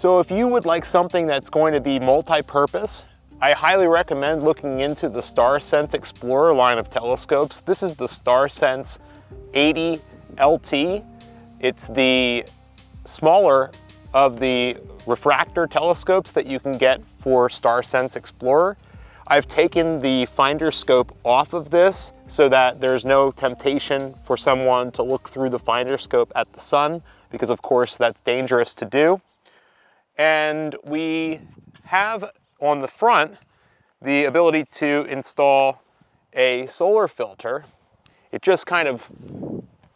So if you would like something that's going to be multi-purpose, I highly recommend looking into the StarSense Explorer line of telescopes. This is the StarSense 80LT. It's the smaller of the refractor telescopes that you can get for StarSense Explorer. I've taken the finder scope off of this so that there's no temptation for someone to look through the finder scope at the sun, because of course that's dangerous to do. And we have on the front the ability to install a solar filter. It just kind of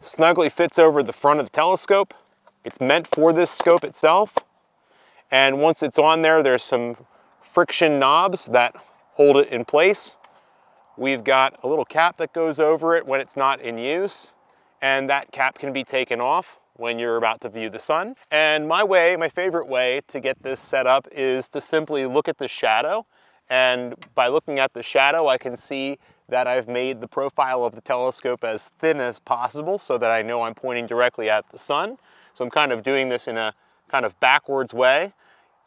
snugly fits over the front of the telescope. It's meant for this scope itself. And once it's on there, there's some friction knobs that hold it in place. We've got a little cap that goes over it when it's not in use, and that cap can be taken off when you're about to view the sun. And my favorite way to get this set up is to simply look at the shadow. And by looking at the shadow, I can see that I've made the profile of the telescope as thin as possible so that I know I'm pointing directly at the sun. So I'm kind of doing this in a kind of backwards way.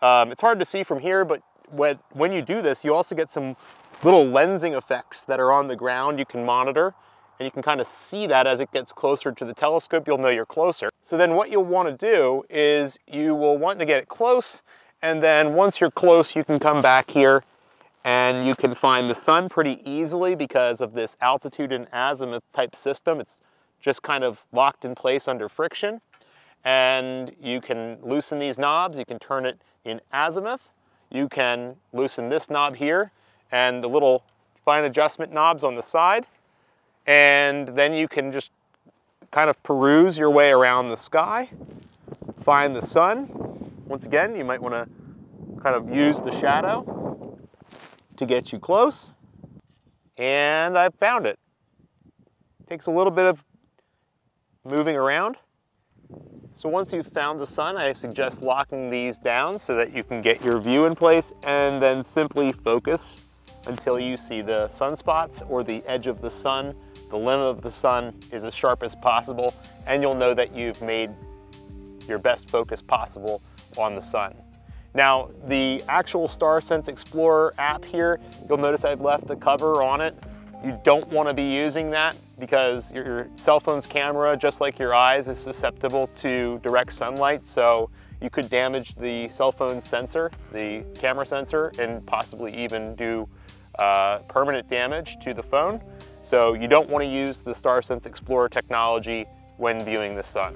It's hard to see from here, but when you do this, you also get some little lensing effects that are on the ground you can monitor, and you can kind of see that as it gets closer to the telescope, you'll know you're closer. So then what you'll want to do is you will want to get it close, and then once you're close, you can come back here and you can find the sun pretty easily because of this altitude and azimuth type system. It's just kind of locked in place under friction. And you can loosen these knobs, you can turn it in azimuth, you can loosen this knob here and the little fine adjustment knobs on the side. And then you can just kind of peruse your way around the sky, find the sun. Once again, you might want to kind of use the shadow to get you close. And I found it. Takes a little bit of moving around. So once you've found the sun, I suggest locking these down so that you can get your view in place and then simply focus until you see the sunspots or the edge of the sun. The limb of the sun is as sharp as possible, and you'll know that you've made your best focus possible on the sun. Now, the actual StarSense Explorer app here, you'll notice I've left the cover on it. You don't want to be using that because your cell phone's camera, just like your eyes, is susceptible to direct sunlight. So you could damage the cell phone sensor, the camera sensor, and possibly even do permanent damage to the phone. So you don't want to use the StarSense Explorer technology when viewing the sun.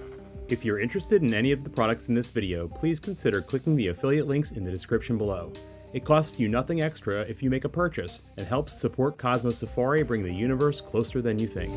If you're interested in any of the products in this video, please consider clicking the affiliate links in the description below. It costs you nothing extra if you make a purchase and helps support Cosmos Safari bring the universe closer than you think.